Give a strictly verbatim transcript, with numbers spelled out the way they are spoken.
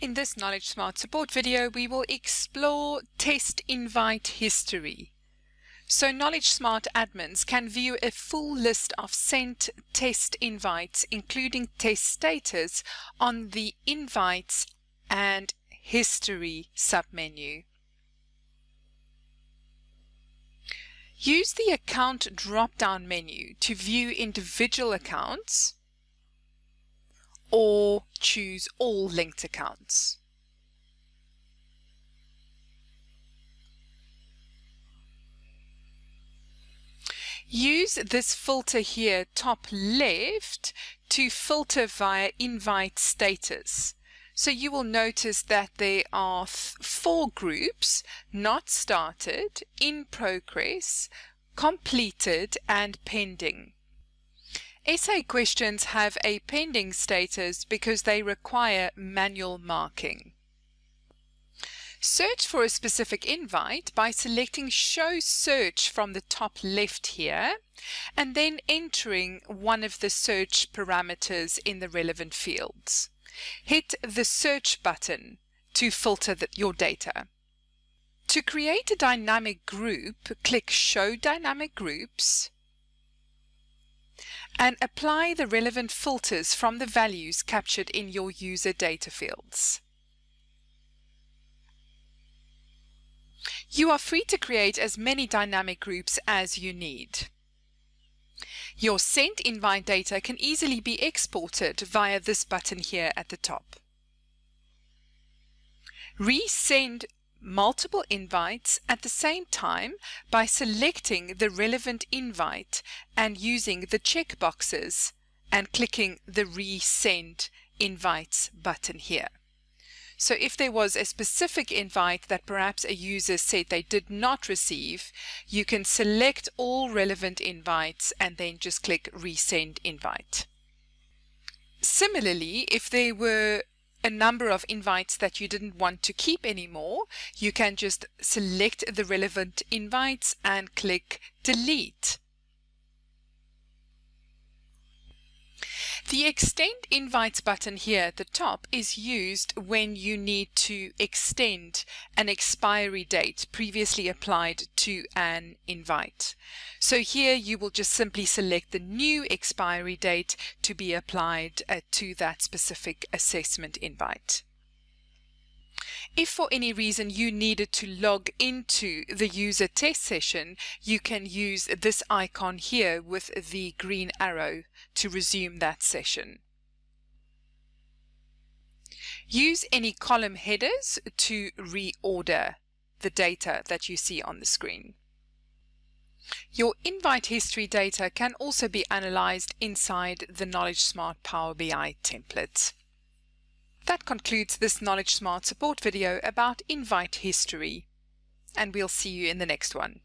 In this KnowledgeSmart support video, we will explore test invite history. So KnowledgeSmart admins can view a full list of sent test invites, including test status, on the Invites and History submenu. Use the Account drop-down menu to view individual accounts, or choose all linked accounts. Use this filter here, top left, to filter via invite status. So you will notice that there are four groups: not started, in progress, completed, and pending. Essay questions have a pending status because they require manual marking. Search for a specific invite by selecting Show Search from the top left here and then entering one of the search parameters in the relevant fields. Hit the Search button to filter the, your data. To create a dynamic group, click Show Dynamic Groups and apply the relevant filters from the values captured in your user data fields. You are free to create as many dynamic groups as you need. Your sent invite data can easily be exported via this button here at the top. Resend multiple invites at the same time by selecting the relevant invite and using the checkboxes and clicking the Resend Invites button here. So if there was a specific invite that perhaps a user said they did not receive, you can select all relevant invites and then just click Resend Invite. Similarly, if there were a number of invites that you didn't want to keep anymore, you can just select the relevant invites and click Delete. The Extend Invites button here at the top is used when you need to extend an expiry date previously applied to an invite. So here you will just simply select the new expiry date to be applied uh, to that specific assessment invite. If for any reason you needed to log into the user test session, you can use this icon here with the green arrow to resume that session. Use any column headers to reorder the data that you see on the screen. Your invite history data can also be analyzed inside the KnowledgeSmart Power B I template. That concludes this KnowledgeSmart support video about invite history, and we'll see you in the next one.